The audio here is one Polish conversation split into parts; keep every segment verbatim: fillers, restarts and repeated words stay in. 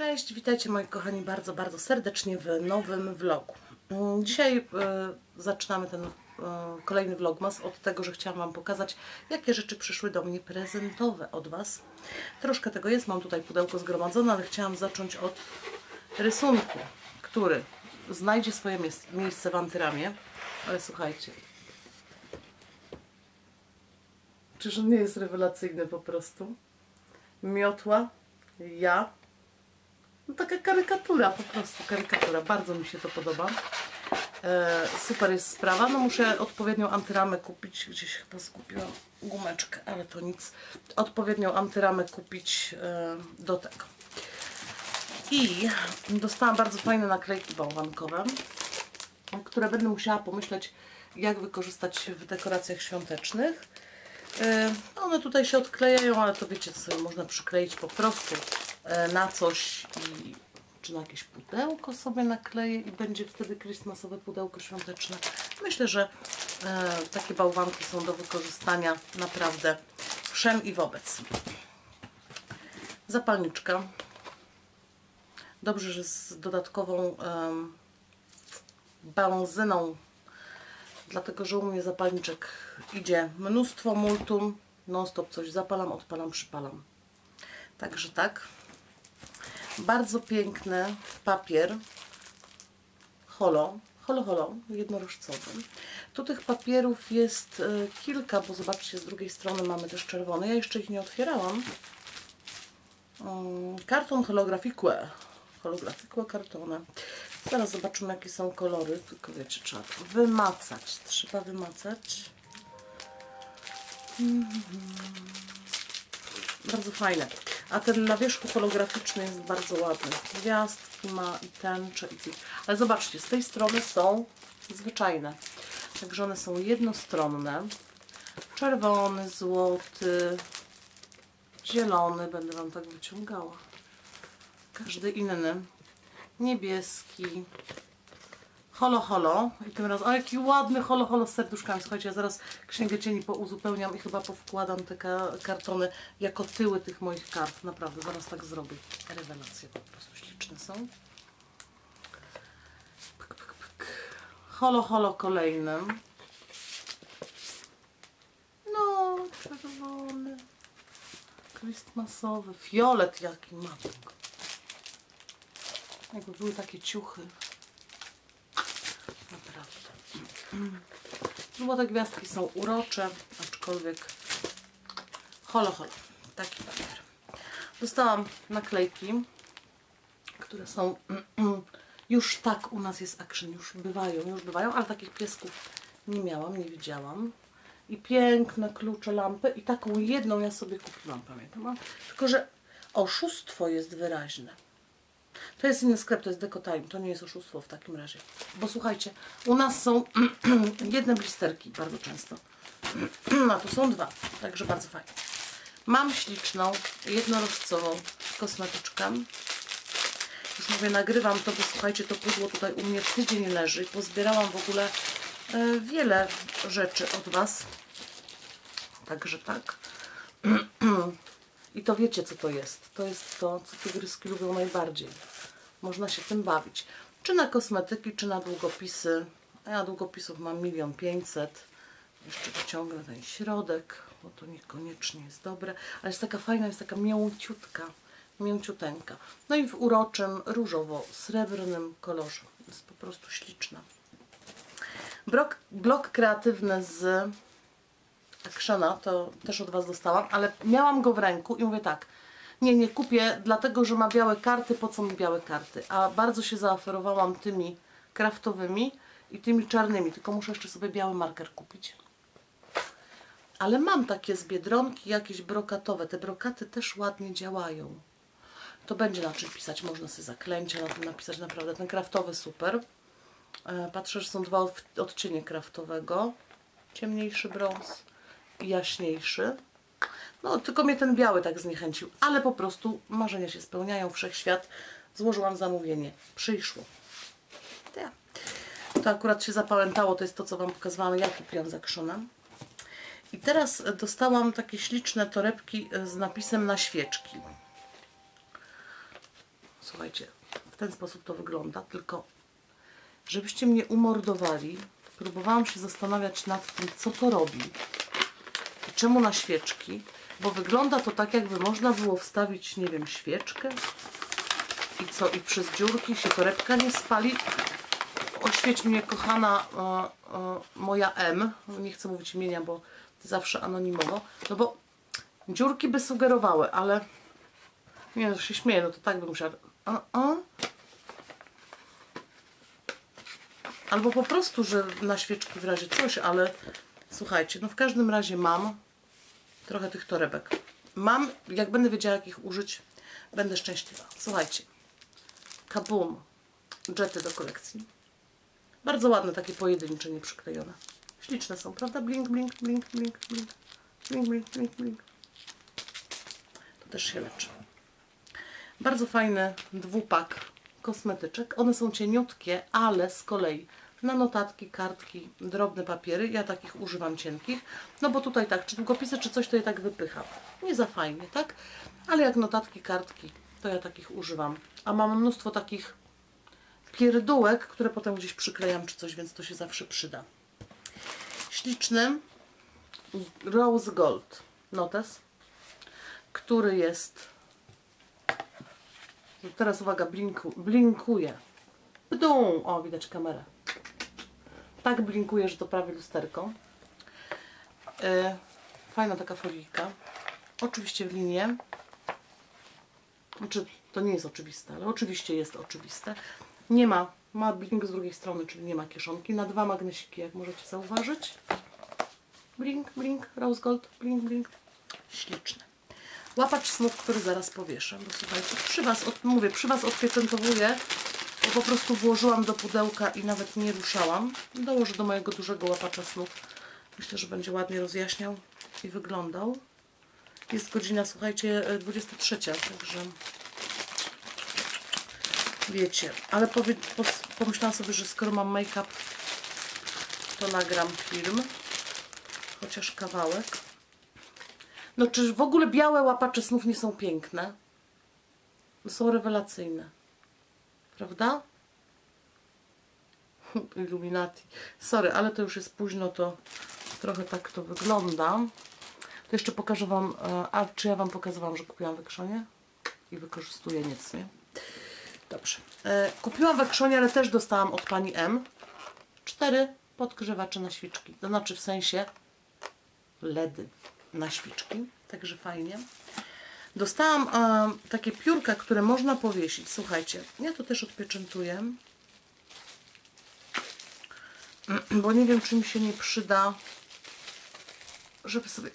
Cześć, witajcie moi kochani bardzo, bardzo serdecznie w nowym vlogu. Dzisiaj y, zaczynamy ten y, kolejny vlogmas od tego, że chciałam Wam pokazać, jakie rzeczy przyszły do mnie prezentowe od Was. Troszkę tego jest, mam tutaj pudełko zgromadzone, ale chciałam zacząć od rysunku, który znajdzie swoje miejsce w antyramie. Ale słuchajcie, czyż on nie jest rewelacyjny po prostu? Miotła, ja... No taka karykatura, po prostu karykatura. Bardzo mi się to podoba. E, super jest sprawa. No muszę odpowiednią antyramę kupić. Gdzieś chyba zgubiłam gumeczkę, ale to nic. Odpowiednią antyramę kupić e, do tego. I dostałam bardzo fajne naklejki bałwankowe, które będę musiała pomyśleć, jak wykorzystać w dekoracjach świątecznych. E, one tutaj się odklejają, ale to wiecie, co sobie można przykleić po prostu na coś i czy na jakieś pudełko sobie nakleję i będzie wtedy Christmasowe pudełko świąteczne. Myślę, że e, takie bałwanki są do wykorzystania naprawdę wszem i wobec. Zapalniczka. Dobrze, że z dodatkową e, benzyną, dlatego że u mnie zapalniczek idzie mnóstwo, multum, non stop coś zapalam, odpalam, przypalam. Także tak. Bardzo piękny papier holo, holo, holo, jednorożcowy. Tu tych papierów jest y, kilka, bo zobaczcie, z drugiej strony mamy też czerwony. Ja jeszcze ich nie otwierałam. Ym, karton holografique. Holografique kartone. Zaraz zobaczymy, jakie są kolory. Tylko wiecie, trzeba wymacać. Trzeba wymacać. Mm -hmm. Bardzo fajne. A ten na wierzchu holograficzny jest bardzo ładny. Gwiazdki ma i tęcze i tych. Ale zobaczcie, z tej strony są zwyczajne. Także one są jednostronne. Czerwony, złoty, zielony. Będę Wam tak wyciągała. Każdy inny. Niebieski. Holo, holo. I tym razem... O, jaki ładny holo, holo z serduszkami. Słuchajcie, ja zaraz księgę cieni pouzupełniam i chyba powkładam te ka kartony jako tyły tych moich kart. Naprawdę, zaraz tak zrobię. Rewelacje po prostu śliczne są. Pyk, pyk, pyk. Holo, holo kolejny. No, czerwony. Christmasowy. Fiolet jaki ma. Jakby były takie ciuchy. Złote gwiazdki są urocze, aczkolwiek holo, holo, taki papier. Dostałam naklejki, które są już tak, u nas jest action, już bywają, już bywają, ale takich piesków nie miałam, nie widziałam. I piękne klucze, lampy i taką jedną ja sobie kupiłam, pamiętam, tylko że oszustwo jest wyraźne. To jest inny sklep, to jest Deco Time, to nie jest oszustwo w takim razie. Bo słuchajcie, u nas są jedne blisterki bardzo często, a tu są dwa, także bardzo fajnie. Mam śliczną, jednorożcową kosmetyczkę. Już mówię, nagrywam to, bo słuchajcie, to pudło tutaj u mnie tydzień leży. Pozbierałam w ogóle e, wiele rzeczy od Was. Także tak. I to wiecie, co to jest. To jest to, co tygryski lubią najbardziej. Można się tym bawić. Czy na kosmetyki, czy na długopisy. Ja długopisów mam milion pięćset. Jeszcze wyciągnę ten środek, bo to niekoniecznie jest dobre. Ale jest taka fajna, jest taka mięciutka, mięciuteńka. No i w uroczym, różowo-srebrnym kolorze. Jest po prostu śliczna. Blok, blok kreatywny z... Krzana, to też od Was dostałam, ale miałam go w ręku i mówię tak, nie, nie kupię, dlatego że ma białe karty, po co mi białe karty, a bardzo się zaoferowałam tymi kraftowymi i tymi czarnymi, tylko muszę jeszcze sobie biały marker kupić. Ale mam takie z Biedronki, jakieś brokatowe, te brokaty też ładnie działają. To będzie na czym pisać, można sobie zaklęcia na tym napisać, naprawdę ten kraftowy super. Patrzę, że są dwa odcienie kraftowego, ciemniejszy brąz, jaśniejszy. No, tylko mnie ten biały tak zniechęcił, ale po prostu marzenia się spełniają, wszechświat. Złożyłam zamówienie. Przyszło. Ja. To akurat się zapamiętało, to jest to, co Wam pokazywałam, jak kupiłam zakrzona. I teraz dostałam takie śliczne torebki z napisem na świeczki. Słuchajcie, w ten sposób to wygląda, tylko żebyście mnie umordowali, próbowałam się zastanawiać nad tym, co to robi i czemu na świeczki, bo wygląda to tak, jakby można było wstawić, nie wiem, świeczkę i co, i przez dziurki się torebka nie spali. Oświeć mnie, kochana e, e, moja M, nie chcę mówić imienia, bo zawsze anonimowo, no bo dziurki by sugerowały, ale nie, no się śmieję, no to tak bym musiała. A, a. Albo po prostu, że na świeczki w razie coś, ale słuchajcie, no w każdym razie mam trochę tych torebek. Mam, jak będę wiedziała, jak ich użyć, będę szczęśliwa. Słuchajcie, kabum, dżety do kolekcji. Bardzo ładne, takie pojedyncze, nieprzyklejone. Śliczne są, prawda? Blink, blink, blink, blink, blink, blink, blink, blink, blink. To też się leczy. Bardzo fajny dwupak kosmetyczek. One są cieniutkie, ale z kolei na notatki, kartki, drobne papiery. Ja takich używam cienkich, no bo tutaj tak, czy długopisy, czy coś, to je tak wypycham. Nie za fajnie, tak? Ale jak notatki, kartki, to ja takich używam. A mam mnóstwo takich pierdółek, które potem gdzieś przyklejam czy coś, więc to się zawsze przyda. Śliczny Rose Gold notes, który jest, teraz uwaga, blinku, blinkuje. Bdum! O, widać kamerę. Tak blinkuje, że to prawie lusterko. Yy, fajna taka folijka. Oczywiście w linię. Znaczy, to nie jest oczywiste, ale oczywiście jest oczywiste. Nie ma, ma blink z drugiej strony, czyli nie ma kieszonki. Na dwa magnesiki, jak możecie zauważyć. Blink, blink, Rose Gold, blink, blink. Śliczne. Łapacz snów, który zaraz powieszę, bo słuchajcie, przy was, od, mówię, przy was odpieczętowuję, bo po prostu włożyłam do pudełka i nawet nie ruszałam. Dołożę do mojego dużego łapacza snów. Myślę, że będzie ładnie rozjaśniał i wyglądał. Jest godzina, słuchajcie, dwudziesta trzecia, także wiecie, ale powie, pomyślałam sobie, że skoro mam make-up, to nagram film, chociaż kawałek. No czyż w ogóle białe łapacze snów nie są piękne? Są rewelacyjne. Prawda? Illuminati. Sorry, ale to już jest późno, to trochę tak to wygląda. To jeszcze pokażę wam, a czy ja wam pokazywałam, że kupiłam we Krzonie? I wykorzystuję nic, nie? Dobrze. Kupiłam we Krzonie, ale też dostałam od pani M. Cztery podgrzewacze na świeczki. To znaczy w sensie ledy. Na świeczki, także fajnie. Dostałam e, takie piórka, które można powiesić. Słuchajcie, ja to też odpieczętuję, bo nie wiem, czy mi się nie przyda, żeby sobie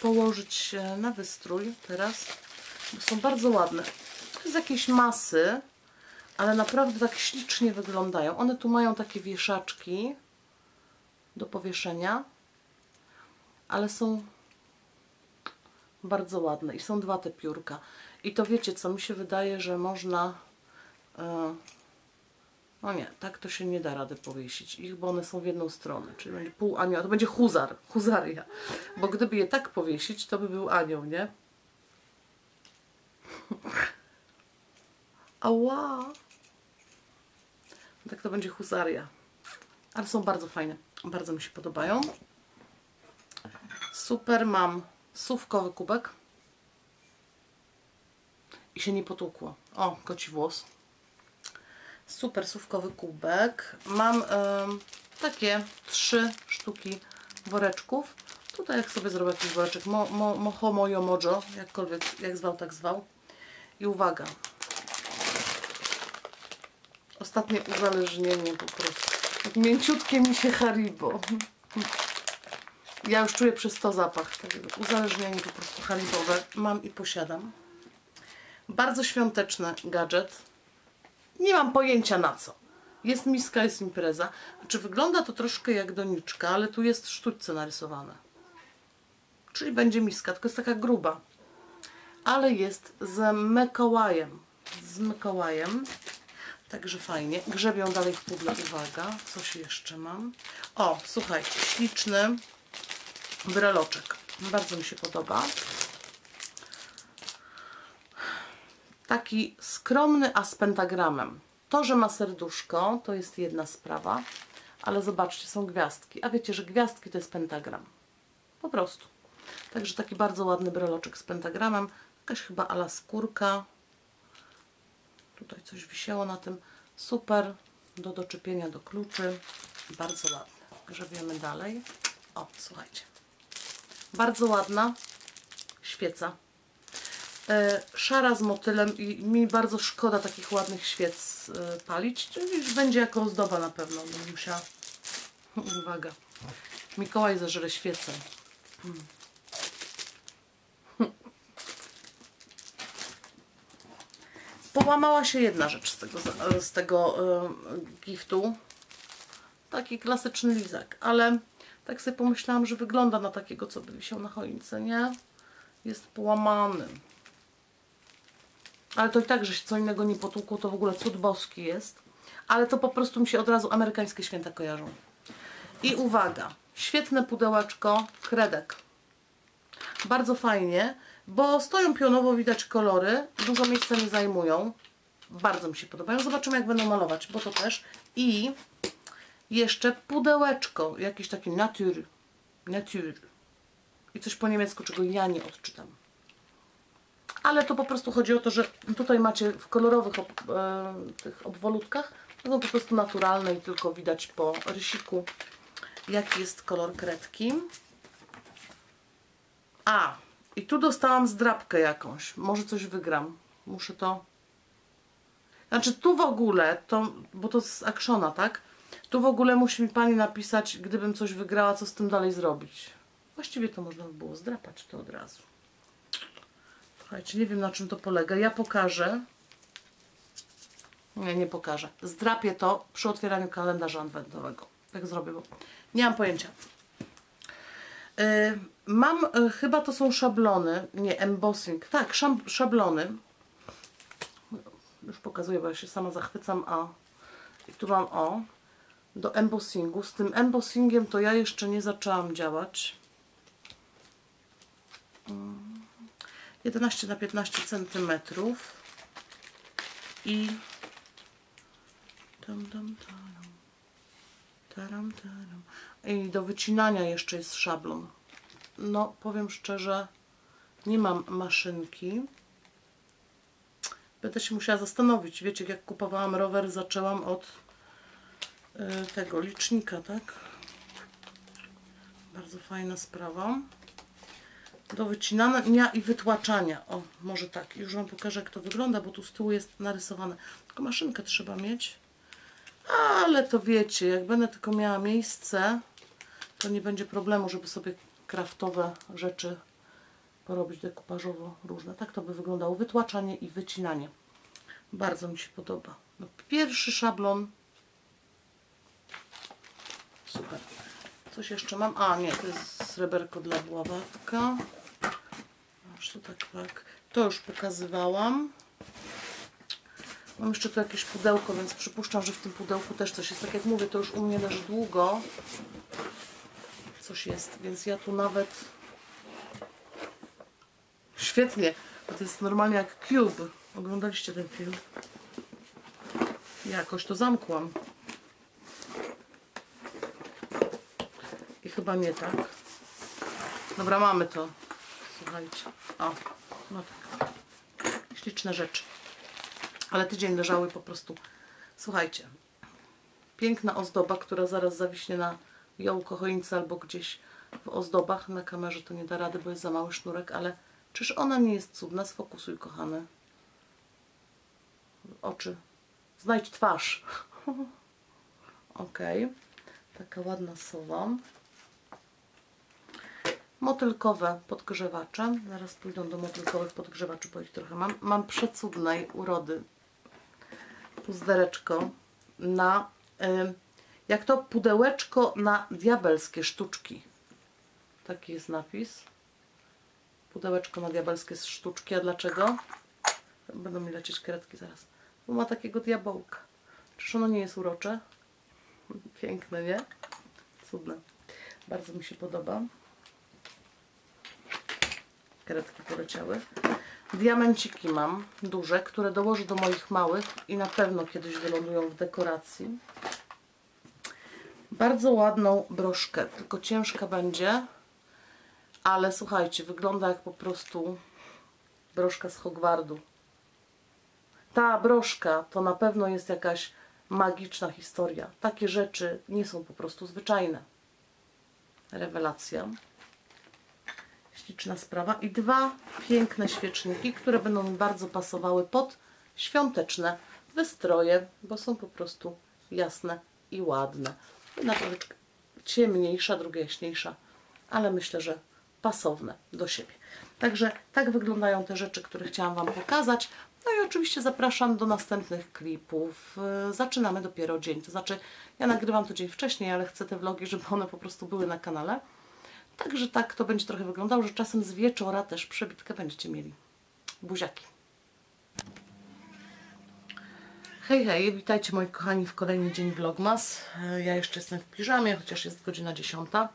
położyć na wystrój teraz, bo są bardzo ładne. To jest jakiejś masy, ale naprawdę tak ślicznie wyglądają. One tu mają takie wieszaczki do powieszenia, ale są bardzo ładne i są dwa te piórka. I to wiecie co, mi się wydaje, że można, yy, no nie, tak to się nie da rady powiesić ich, bo one są w jedną stronę, czyli będzie pół anioła, to będzie huzar, huzaria, bo gdyby je tak powiesić, to by był anioł, nie? Ała! Tak to będzie huzaria, ale są bardzo fajne, bardzo mi się podobają. Super, mam sówkowy kubek i się nie potłukło. O, koci włos. Super sówkowy kubek. Mam y, takie trzy sztuki woreczków. Tutaj jak sobie zrobię jakiś woreczek, mo, mo, moho, mojo, mojo, jakkolwiek, jak zwał, tak zwał. I uwaga. Ostatnie uzależnienie po prostu. Mięciutkie mi się Haribo. Ja już czuję przez to zapach. Uzależnienie po prostu haribowe mam i posiadam. Bardzo świąteczny gadżet. Nie mam pojęcia na co. Jest miska, jest impreza. Znaczy wygląda to troszkę jak doniczka, ale tu jest sztućce narysowane. Czyli będzie miska, tylko jest taka gruba. Ale jest z Mikołajem. Z Mikołajem. Także fajnie. Grzebią dalej w pudle. Uwaga, coś jeszcze mam. O, słuchajcie, śliczny breloczek. Bardzo mi się podoba. taki skromny, a z pentagramem. To, że ma serduszko, to jest jedna sprawa, ale zobaczcie, są gwiazdki, a wiecie, że gwiazdki to jest pentagram, po prostu. Także taki bardzo ładny breloczek z pentagramem, jakaś chyba ala skórka, tutaj coś wisiało na tym, super, do doczepienia do kluczy, bardzo ładny. Grzebiemy dalej. O, słuchajcie, bardzo ładna świeca, szara z motylem i mi bardzo szkoda takich ładnych świec palić, czyli będzie jako ozdoba na pewno, będę musiała, uwaga, Mikołaj zażre świecę. Hmm. Hmm. Połamała się jedna rzecz z tego, z tego y, giftu, taki klasyczny lizak, ale tak sobie pomyślałam, że wygląda na takiego, co by wisiał na choince, nie? Jest połamany. Ale to i tak, że się co innego nie potłukło, to w ogóle cud boski jest. Ale to po prostu mi się od razu amerykańskie święta kojarzą. I uwaga, świetne pudełeczko kredek. Bardzo fajnie, bo stoją pionowo, widać kolory, dużo miejsca nie zajmują. Bardzo mi się podobają. Zobaczymy, jak będą malować, bo to też. I jeszcze pudełeczko, jakiś taki natur, natur. I coś po niemiecku, czego ja nie odczytam. Ale to po prostu chodzi o to, że tutaj macie w kolorowych ob, e, tych obwolutkach, to są po prostu naturalne i tylko widać po rysiku, jaki jest kolor kredki. A, i tu dostałam zdrabkę jakąś. Może coś wygram. Muszę to... Znaczy tu w ogóle, to, bo to z Actiona, tak? Tu w ogóle musi mi Pani napisać, gdybym coś wygrała, co z tym dalej zrobić. Właściwie to można by było zdrapać to od razu. Słuchajcie, nie wiem, na czym to polega. Ja pokażę. Nie, nie pokażę. Zdrapię to przy otwieraniu kalendarza adwentowego. Tak zrobię, bo nie mam pojęcia. Yy, mam, yy, chyba to są szablony. Nie, embossing. Tak, szablony. Już pokazuję, bo ja się sama zachwycam. A i tu mam o. Do embossingu. Z tym embossingiem to ja jeszcze nie zaczęłam działać. Mm. jedenaście na piętnaście centymetrów i tam, tam, taram. Taram, taram. I do wycinania jeszcze jest szablon. No, powiem szczerze, nie mam maszynki. Będę się musiała zastanowić. Wiecie, jak kupowałam rower, zaczęłam od y, tego licznika, tak? Bardzo fajna sprawa. Do wycinania i wytłaczania. O, może tak. Już Wam pokażę, jak to wygląda, bo tu z tyłu jest narysowane. Tylko maszynkę trzeba mieć. Ale to wiecie, jak będę tylko miała miejsce, to nie będzie problemu, żeby sobie kraftowe rzeczy porobić dekupażowo różne. Tak to by wyglądało. Wytłaczanie i wycinanie. Bardzo mi się podoba. No, pierwszy szablon. Super. Coś jeszcze mam? A nie, to jest sreberko dla bławatka. To, tak, tak. To już pokazywałam. Mam jeszcze tu jakieś pudełko, więc przypuszczam, że w tym pudełku też coś jest. Tak jak mówię, to już u mnie leży długo. Coś jest, więc ja tu nawet... Świetnie, bo to jest normalnie jak Cube. Oglądaliście ten film? Jakoś to zamkłam. I chyba nie tak. Dobra, mamy to. Słuchajcie. O, no tak. Śliczne rzeczy. Ale tydzień leżały po prostu. Słuchajcie. Piękna ozdoba, która zaraz zawiśnie na jołko choince albo gdzieś w ozdobach. Na kamerze to nie da rady, bo jest za mały sznurek, ale czyż ona nie jest cudna? Sfokusuj, kochany. Oczy. Znajdź twarz. Okej. Okay. Taka ładna sowa. Motylkowe podgrzewacze. Zaraz pójdą do motylkowych podgrzewaczy, bo ich trochę mam. Mam przecudnej urody puzdereczko na, y, jak to, pudełeczko na diabelskie sztuczki. Taki jest napis. Pudełeczko na diabelskie sztuczki. A dlaczego? Będą mi lecieć kredki zaraz. Bo ma takiego diabełka. Czyż ono nie jest urocze? Piękne, nie? Cudne. Bardzo mi się podoba. Kredki poleciały. Diamenciki mam duże, które dołożę do moich małych i na pewno kiedyś wylądują w dekoracji. Bardzo ładną broszkę, tylko ciężka będzie, ale słuchajcie, wygląda jak po prostu broszka z Hogwartu. Ta broszka to na pewno jest jakaś magiczna historia. Takie rzeczy nie są po prostu zwyczajne. Rewelacja. Śliczna sprawa. I dwa piękne świeczniki, które będą mi bardzo pasowały pod świąteczne wystroje, bo są po prostu jasne i ładne. Jedna troszeczkę ciemniejsza, druga jaśniejsza, ale myślę, że pasowne do siebie. Także tak wyglądają te rzeczy, które chciałam Wam pokazać. No i oczywiście zapraszam do następnych klipów. Zaczynamy dopiero dzień, to znaczy ja nagrywam to dzień wcześniej, ale chcę te vlogi, żeby one po prostu były na kanale. Także tak to będzie trochę wyglądało, że czasem z wieczora też przebitkę będziecie mieli. Buziaki. Hej, hej, witajcie moi kochani w kolejny dzień Vlogmas. Ja jeszcze jestem w piżamie, chociaż jest godzina dziesiąta,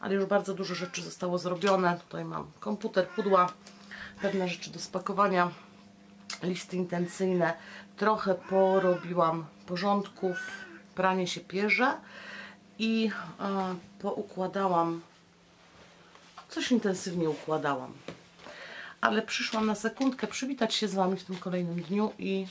ale już bardzo dużo rzeczy zostało zrobione. Tutaj mam komputer, pudła, pewne rzeczy do spakowania, listy intencyjne. Trochę porobiłam porządków, pranie się pierze i e, poukładałam, coś intensywnie układałam. Ale przyszłam na sekundkę przywitać się z Wami w tym kolejnym dniu i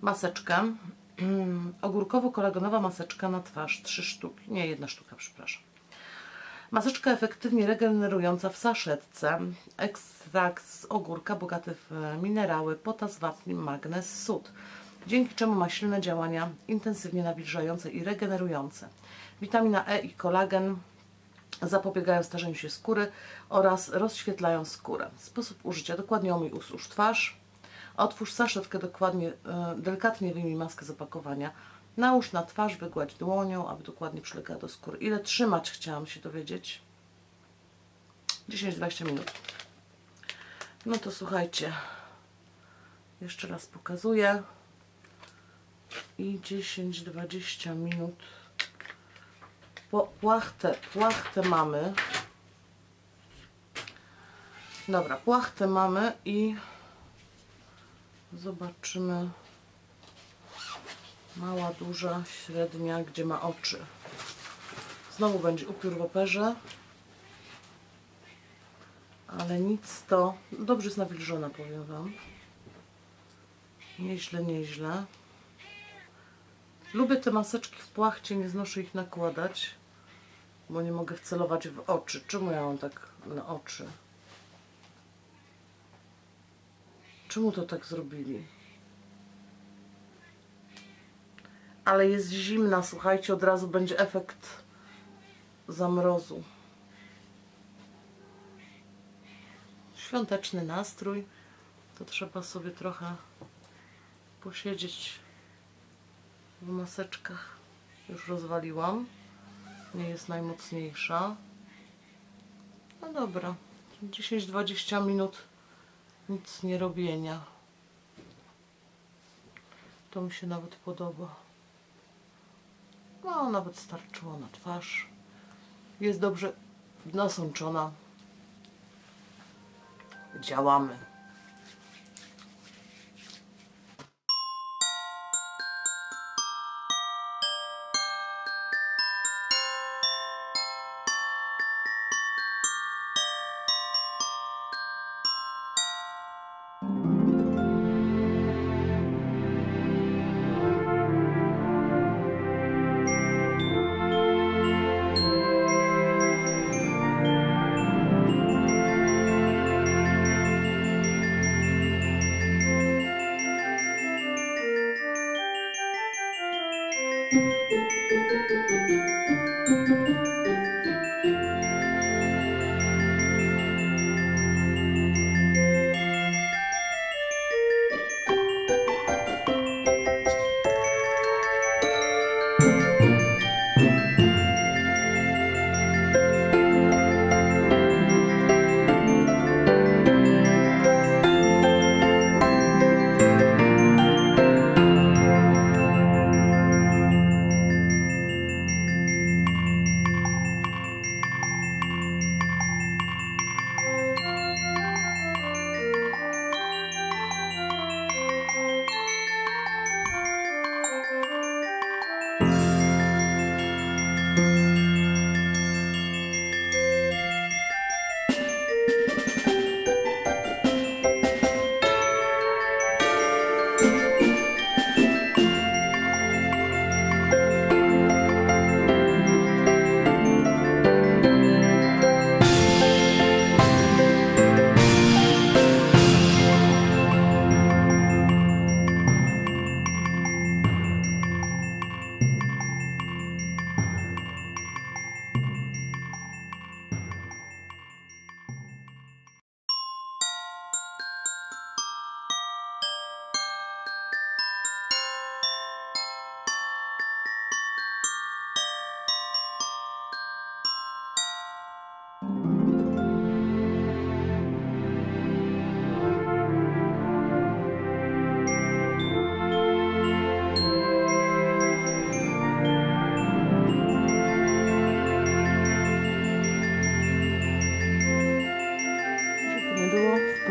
maseczkę, ogórkowo-kolagonowa maseczka na twarz, trzy sztuki, nie, jedna sztuka, przepraszam. Maseczka efektywnie regenerująca w saszetce, ekstrakt z ogórka bogaty w minerały, potas, wapń, magnez, sód, dzięki czemu ma silne działania intensywnie nawilżające i regenerujące. Witamina E i kolagen zapobiegają starzeniu się skóry oraz rozświetlają skórę. Sposób użycia: dokładnie omyj, usłuż twarz, otwórz saszetkę, dokładnie, delikatnie wyjmij maskę z opakowania, nałóż na twarz, wygładź dłonią, aby dokładnie przylegała do skóry. Ile trzymać, chciałam się dowiedzieć? dziesięć do dwudziestu minut. No to słuchajcie, jeszcze raz pokazuję. I dziesięć do dwudziestu minut. Płachtę, płachtę mamy. Dobra, płachtę mamy i zobaczymy. Mała, duża, średnia, gdzie ma oczy. Znowu będzie upiór w operze. Ale nic to... Dobrze jest nawilżona, powiem Wam. Nieźle, nieźle. Lubię te maseczki w płachcie, nie znoszę ich nakładać, bo nie mogę wcelować w oczy. Czemu ja mam tak na oczy? Czemu to tak zrobili? Ale jest zimna, słuchajcie, od razu będzie efekt zamrozu. Świąteczny nastrój, to trzeba sobie trochę posiedzieć w maseczkach. Już rozwaliłam, nie jest najmocniejsza. No dobra, dziesięć do dwudziestu minut nic nie robienia. To mi się nawet podoba. No, nawet starczyło na twarz. Jest dobrze nasączona. Działamy.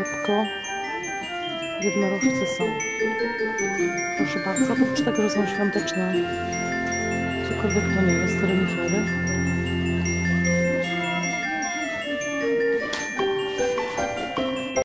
szybko. Jednorożce są. Proszę bardzo, oprócz tego, że są świąteczne, cokolwiek to nie jest, renifery.